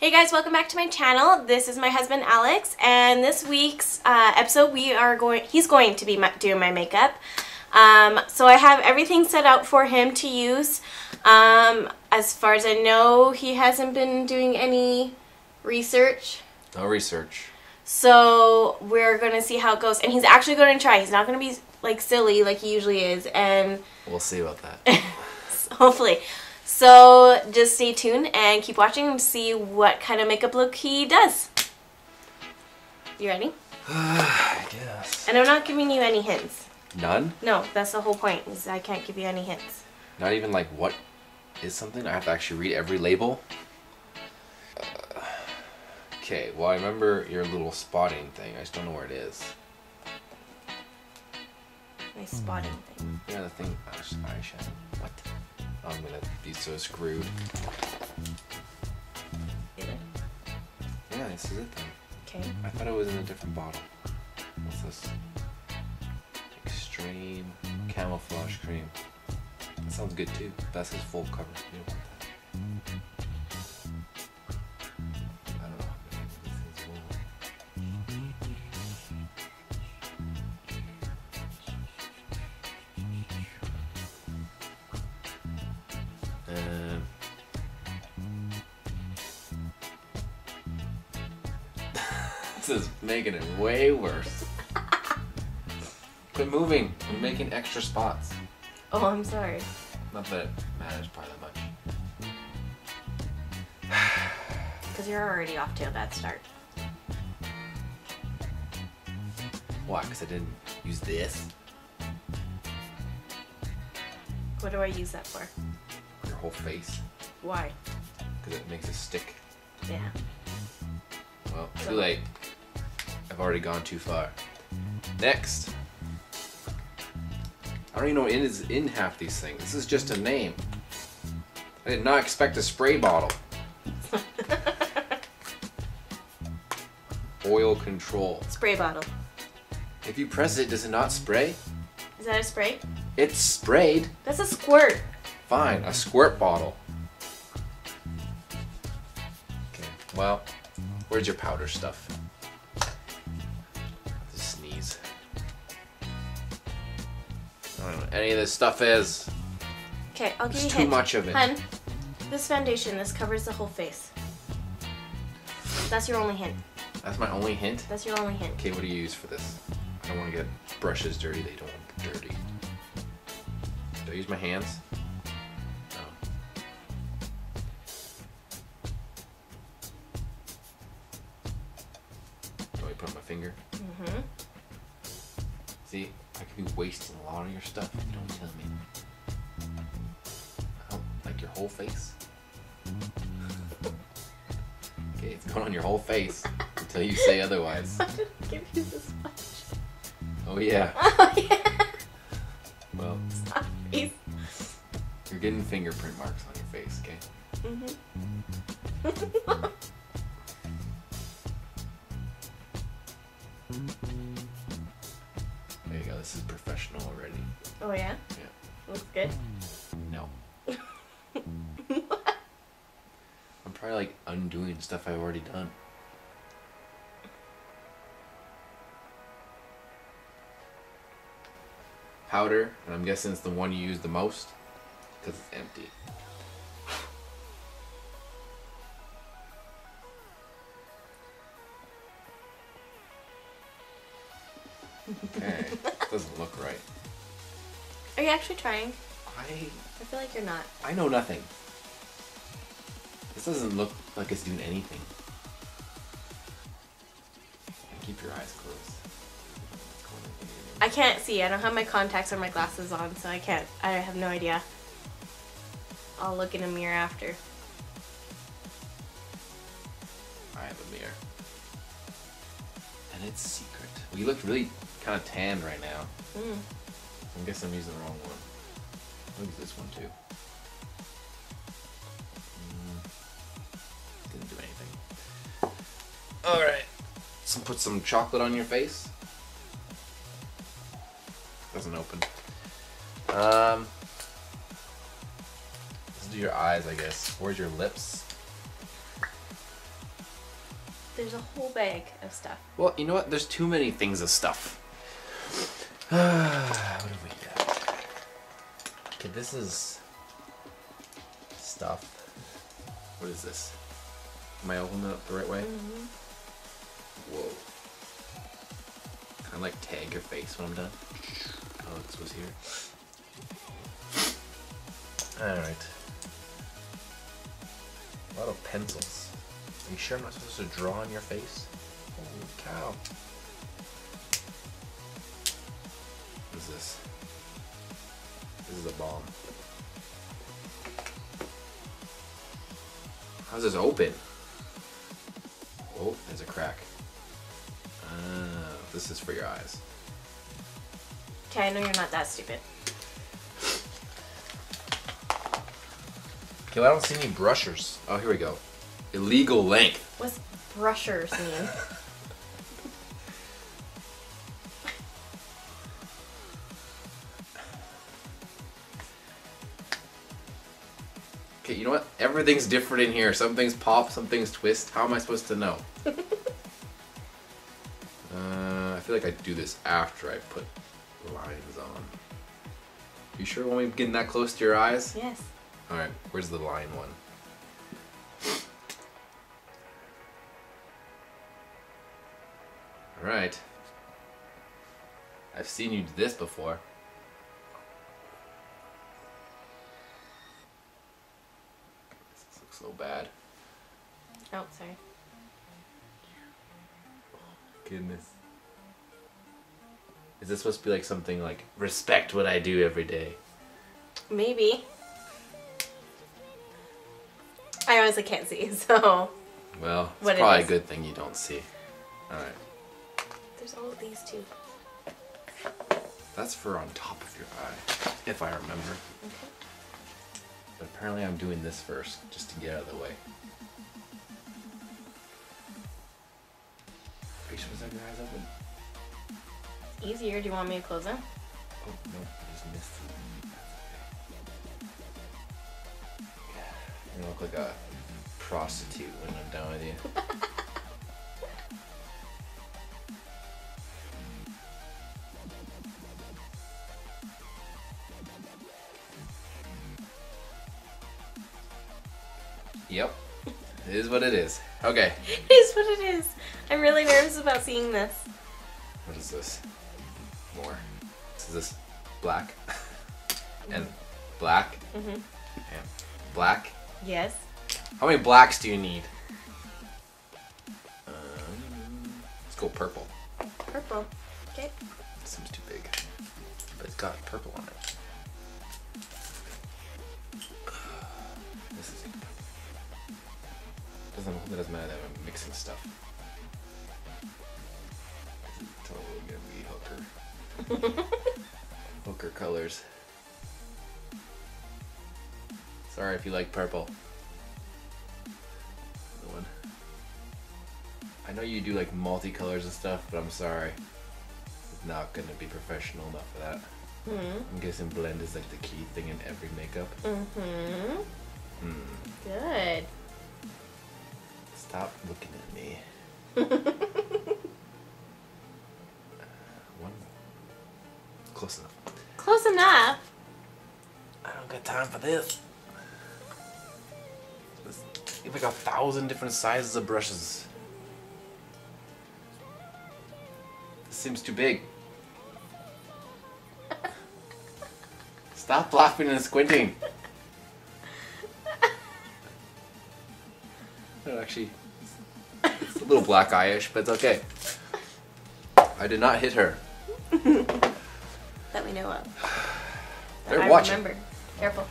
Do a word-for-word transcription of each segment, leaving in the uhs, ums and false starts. Hey guys, welcome back to my channel. This is my husband Alex, and this week's uh, episode we are going he's going to be my, doing my makeup. Um, so I have everything set out for him to use. Um, as far as I know, he hasn't been doing any research. No research. So we're gonna see how it goes, and he's actually gonna try. He's not gonna be like silly like he usually is, and we'll see about that. Hopefully. So just stay tuned and keep watching and see what kind of makeup look he does. You ready? I guess. And I'm not giving you any hints. None? No, that's the whole point, is I can't give you any hints. Not even like what is something? I have to actually read every label? Uh, okay, well I remember your little spotting thing. I just don't know where it is. My spotting thing? Yeah, the thing. Eyeshadow. What? I'm gonna be so screwed. Yeah, this is it then. Okay. I thought it was in a different bottle. What's this? Extreme Camouflage Cream. That sounds good too. That's his full cover. You don't want that. I don't know how many of these things Um, this is making it way worse. Quit moving. I'm making extra spots. Oh, I'm sorry. Not that it matters probably that much. Because you're already off to a bad start. Why? Because I didn't use this? What do I use that for? Your whole face. Why? Because it makes it stick. Yeah. Well, so. Too late. I've already gone too far. Next. I don't even know what is in half these things. This is just a name. I did not expect a spray bottle. Oil control. Spray bottle. If you press it, does it not spray? Is that a spray? It's sprayed. That's a squirt. Fine, a squirt bottle. Okay, well, where's your powder stuff? Just sneeze. I don't know what any of this stuff is. Okay, I'll give There's you a too hint. much of it. Hun, this foundation, this covers the whole face. That's your only hint. That's my only hint? That's your only hint. Okay, what do you use for this? I don't want to get brushes dirty. They don't want them dirty. Do I use my hands? No. Do I put on my finger? Mm-hmm. See, I could be wasting a lot of your stuff if you don't tell me. Oh, like your whole face? Okay, it's going on your whole face until you say otherwise. I didn't give you this much. Oh yeah. Oh yeah. Well. Stop. You're getting fingerprint marks on your face, okay? Mm-hmm. There you go, this is professional already. Oh yeah? Yeah. Looks good? No. I'm probably like undoing stuff I've already done. Powder, and I'm guessing it's the one you use the most because it's empty. Okay, doesn't look right. Are you actually trying? I. I feel like you're not. I know nothing. This doesn't look like it's doing anything. Keep your eyes closed. I can't see. I don't have my contacts or my glasses on, so I can't. I have no idea. I'll look in a mirror after. I have a mirror. And it's secret. We look really kind of tanned right now. Mm. I guess I'm using the wrong one. I'll use this one too. Mm. Didn't do anything. Alright. So put some chocolate on your face. Doesn't open. Um, let's do your eyes, I guess. Where's your lips? There's a whole bag of stuff. Well, you know what? There's too many things of stuff. Ah, what have we got? Okay, this is stuff. What is this? Am I opening it up the right way? Mm-hmm. Whoa. Can I like tag your face when I'm done? Alex was here. Alright. A lot of pencils. Are you sure I'm not supposed to draw on your face? Holy cow. What is this? This is a bomb. How's this open? Oh, there's a crack. Uh, this is for your eyes. Okay, I know you're not that stupid. Okay, well, I don't see any brushers. Oh, here we go. Illegal length. What's brushers mean? Okay, you know what? Everything's different in here. Some things pop, some things twist. How am I supposed to know? uh, I feel like I do this after I put lines on. You sure when we're getting that close to your eyes? Yes. Alright, where's the line one? Alright. I've seen you do this before. This looks so bad. Oh, sorry. Oh, goodness. Is this supposed to be like something like, respect what I do every day? Maybe. I honestly can't see, so... Well, it's probably a good thing you don't see. Alright. There's all of these, too. That's for on top of your eye, if I remember. Okay. But apparently I'm doing this first, just to get out of the way. Are you supposed to have your eyes open? Easier. Do you want me to close them? Oh, no. I just missed them. I'm gonna look like a prostitute when I'm done with you. Yep. It is what it is. Okay. It is what it is. I'm really nervous about seeing this. What is this? More. Is this black? And black? Mm-hmm. And black? Yes. How many blacks do you need? Um, let's go purple. Purple. Okay. This seems too big. But it's got purple on it. This is... Doesn't, it doesn't matter that I'm mixing stuff. This is totally gonna be hooker. Hooker colors. Sorry if you like purple. Another one. I know you do like multicolors and stuff, but I'm sorry. It's not gonna be professional enough for that. Mm-hmm. I'm guessing blend is like the key thing in every makeup. Mm-hmm. Mm. Good. Stop looking at me. uh, one. Close enough. Close enough? I don't got time for this. You have like a thousand different sizes of brushes. This seems too big. Stop laughing and squinting. No, actually, it's a little black eye-ish, but it's okay. I did not hit her. That we know of. They're I watching. Remember. Careful.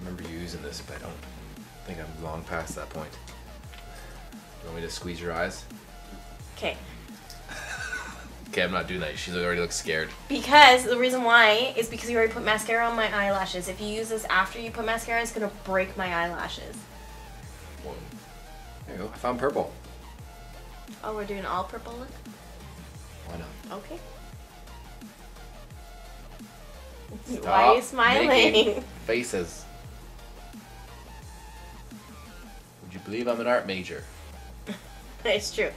Remember using this, but I don't think I'm long past that point. You want me to squeeze your eyes? Okay. Okay, I'm not doing that. She already looks scared. Because the reason why is because you already put mascara on my eyelashes. If you use this after you put mascara, it's gonna break my eyelashes. Whoa. There you go. I found purple. Oh, we're doing all purple look? Why not? Okay. Stop. Why are you smiling? Faces. believe I'm an art major. It's true.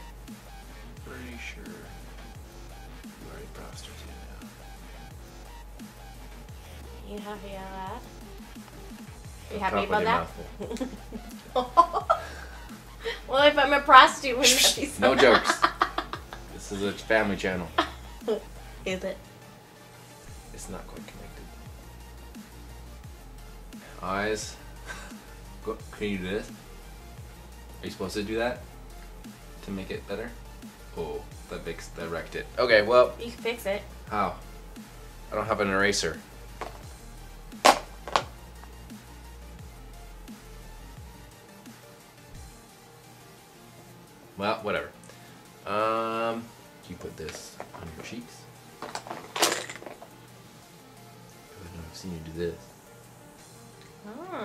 Pretty sure you are a prostitute now. You happy about that? Are you happy about that? Well, if I'm a prostitute, wouldn't that be so? No jokes. This is a family channel. Is it? It's not quite connected. Eyes. Can you do this? Are you supposed to do that? To make it better? Oh, that fixed, that wrecked it. Okay, well. You can fix it. How? I don't have an eraser. Well, whatever. Um, you put this on your cheeks. I wouldn't have seen you do this. Oh. I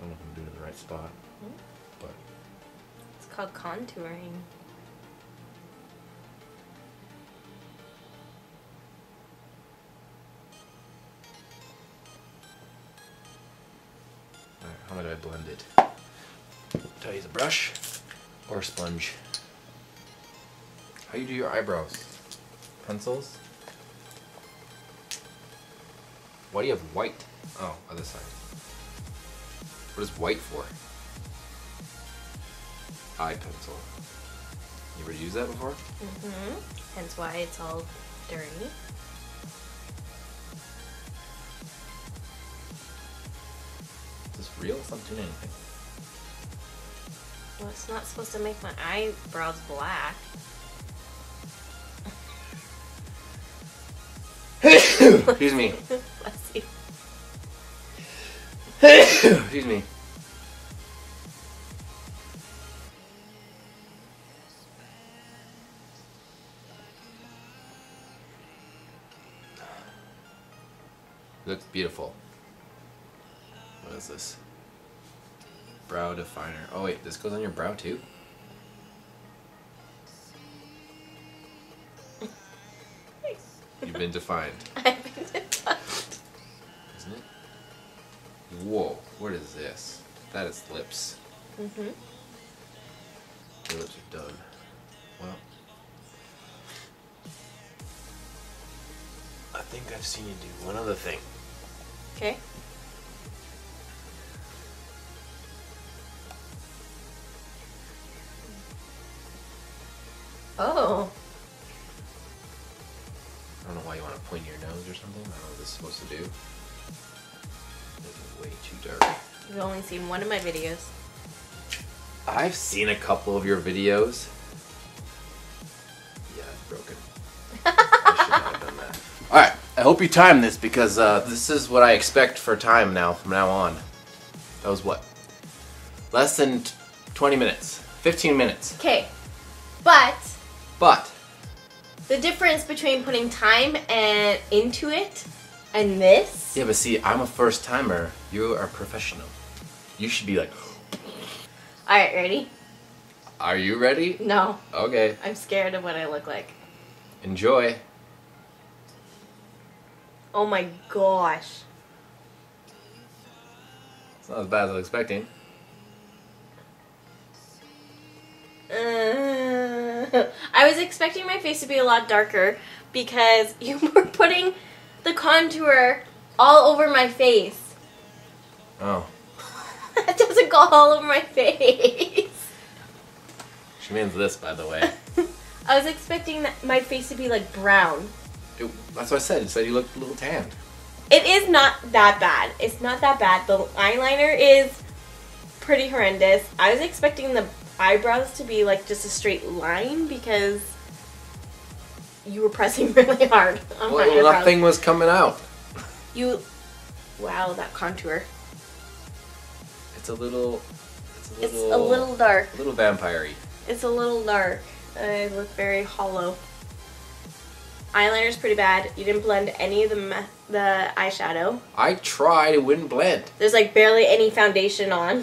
don't know if I'm doing it in the right spot, but it's called contouring. All right, how did I blend it? Did I use a brush or a sponge? How you do your eyebrows? Pencils? Why do you have white? Oh, other side. What is white for? Eye pencil. You ever used that before? Mm-hmm. Hence why it's all dirty. Is this real? It's not doing anything. Well, it's not supposed to make my eyebrows black. Excuse me. Bless you. Excuse me. Looks beautiful. What is this? Brow definer. Oh wait, this goes on your brow too? You've been defined. I've been defined. Isn't it? Whoa, what is this? That is lips. Mm-hmm. Your lips are done. Well, I think I've seen you do one other thing. Okay. Oh. I don't know why you want to point your nose or something. I don't know what this is supposed to do. This is way too dark. You've only seen one of my videos. I've seen a couple of your videos. Yeah, it's broken. I should not have done that. Alright, I hope you timed this because uh, this is what I expect for time now, from now on. That was what? Less than twenty minutes. fifteen minutes. Okay. But. But. The difference between putting time and into it and this. Yeah, but see, I'm a first timer. You are a professional. You should be like. All right, ready? Are you ready? No. Okay. I'm scared of what I look like. Enjoy. Oh my gosh. It's not as bad as I was expecting. Uh, I was expecting my face to be a lot darker because you were putting the contour all over my face. Oh. That doesn't go all over my face. She means this, by the way. I was expecting that my face to be like brown. It, that's what I said. It said you looked a little tanned. It is not that bad. It's not that bad. The eyeliner is pretty horrendous. I was expecting the eyebrows to be like just a straight line because you were pressing really hard on my eyebrows. Well, nothing was coming out. You, wow, that contour. It's a little, it's a little, it's a little dark. A little vampire-y. It's a little dark. I look very hollow. Eyeliner's pretty bad. You didn't blend any of the the eyeshadow. I tried. It wouldn't blend. There's like barely any foundation on.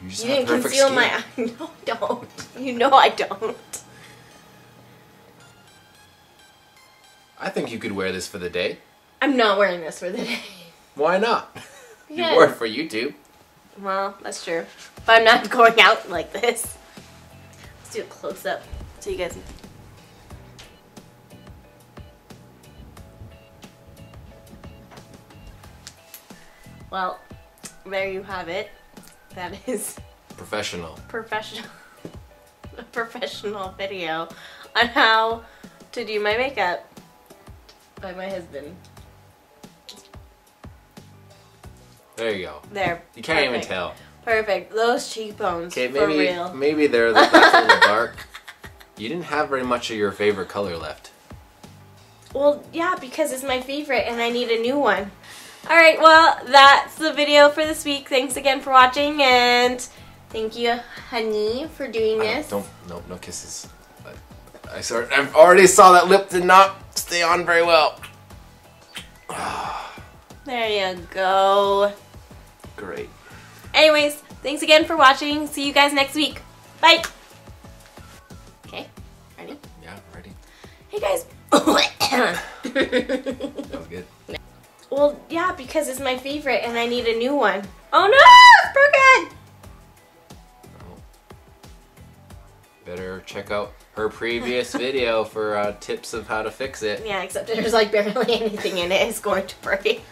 You, you didn't conceal skin. My eye. No, don't. You know I don't. I think you could wear this for the day. I'm not wearing this for the day. Why not? Yes. You wore it for YouTube. Well, that's true. But I'm not going out like this. Let's do a close-up so you guys... Well, there you have it. That is... Professional. Professional. A professional video on how to do my makeup by my husband. There you go. There. You can't Perfect. even tell. Perfect. Those cheekbones, okay, maybe, for real. Maybe they're that's a little dark. You didn't have very much of your favorite color left. Well, yeah, because it's my favorite and I need a new one. Alright, well, that's the video for this week. Thanks again for watching, and thank you, honey, for doing this. Don't, no, no kisses. I, I saw, I already saw that lip did not stay on very well. There you go. Great. Anyways, thanks again for watching. See you guys next week. Bye. Okay, ready? Yeah, ready. Hey guys. That was good. Well, yeah, because it's my favorite and I need a new one. Oh no, it's broken. Better check out her previous video for uh, tips of how to fix it. Yeah, except there's like barely anything in it. It's going to break.